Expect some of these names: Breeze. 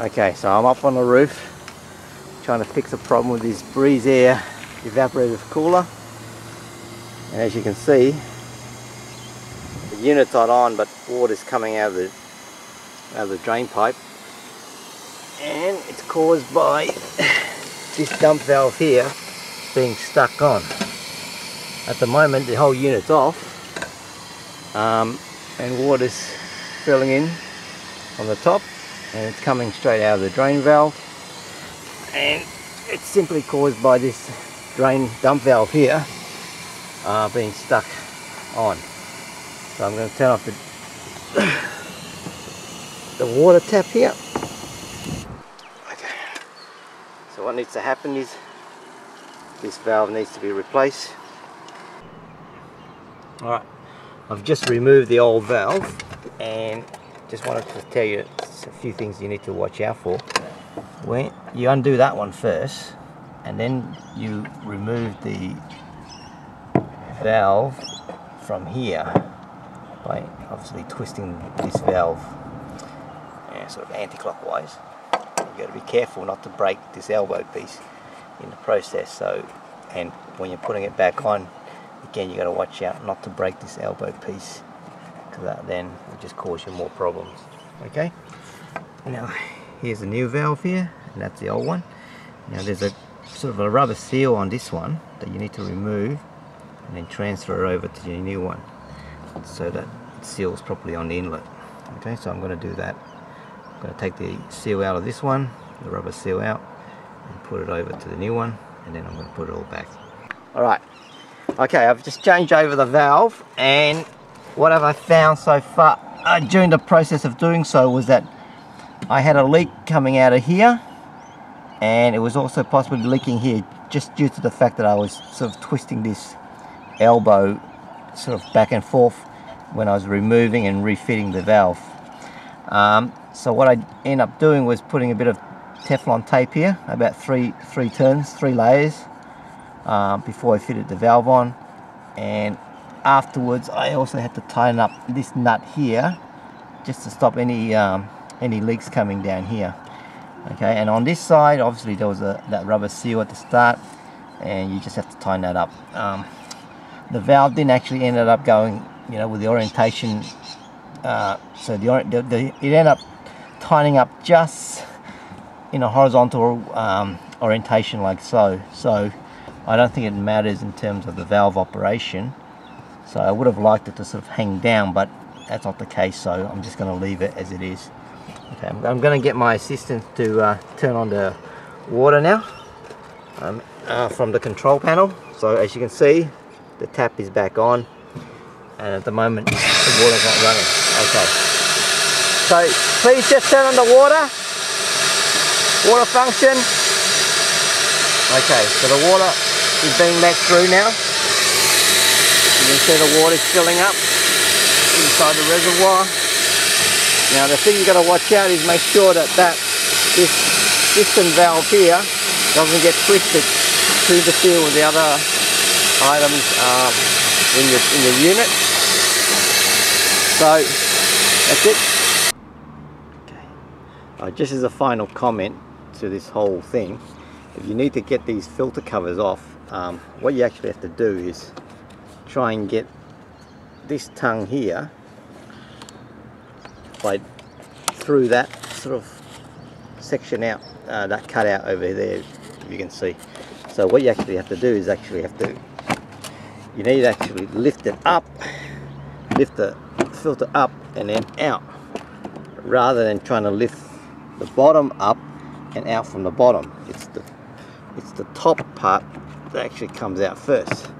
Okay, so I'm up on the roof trying to fix a problem with this Breeze Air evaporative cooler, and as you can see the unit's not on, but water's coming out of the drain pipe, and it's caused by this dump valve here being stuck on. At the moment the whole unit's off and water's filling in on the top, and it's coming straight out of the drain valve, and it's simply caused by this drain dump valve here being stuck on. So I'm going to turn off the water tap here. Okay, so what needs to happen is this valve needs to be replaced. Alright, I've just removed the old valve, and just wanted to tell you a few things you need to watch out for. When you undo that one first, and then you remove the valve from here by obviously twisting this valve sort of anti-clockwise. You've got to be careful not to break this elbow piece in the process. So, and when you're putting it back on again, you've got to watch out not to break this elbow piece, because that then will just cause you more problems. Okay, now here's the new valve here, and that's the old one. Now there's a sort of a rubber seal on this one that you need to remove and then transfer over to your new one so that it seals properly on the inlet. Okay, so I'm going to do that. I'm going to take the seal out of this one, the rubber seal out, and put it over to the new one, and then I'm going to put it all back. Alright, okay, I've just changed over the valve, and what have I found so far during the process of doing so was that I had a leak coming out of here, and it was also possibly leaking here just due to the fact that I was sort of twisting this elbow sort of back and forth when I was removing and refitting the valve. So what I end up doing was putting a bit of Teflon tape here, about three layers before I fitted the valve on, and afterwards I also had to tighten up this nut here just to stop any leaks coming down here. Okay, and on this side obviously there was that rubber seal at the start, and you just have to tighten that up. The valve didn't actually end up going, you know, with the orientation, so it ended up tightening up just in a horizontal orientation like so. So I don't think it matters in terms of the valve operation. So I would have liked it to sort of hang down, but that's not the case, so I'm just going to leave it as it is. Okay, I'm going to get my assistant to turn on the water now from the control panel. So as you can see, the tap is back on, and at the moment the water's not running. Okay, so please just turn on the water function. Okay, so the water is being let through now. You can see the water's filling up inside the reservoir. Now the thing you've got to watch out is make sure that this piston valve here doesn't get twisted to the seal with the other items in your unit. So that's it. Okay. Just as a final comment to this whole thing, if you need to get these filter covers off, what you actually have to do is try and get this tongue here by through that sort of section out, that cut out over there, if you can see. So what you actually have to do is you need to actually lift it up, lift the filter up and then out, rather than trying to lift the bottom up and out from the bottom. It's the top part that actually comes out first.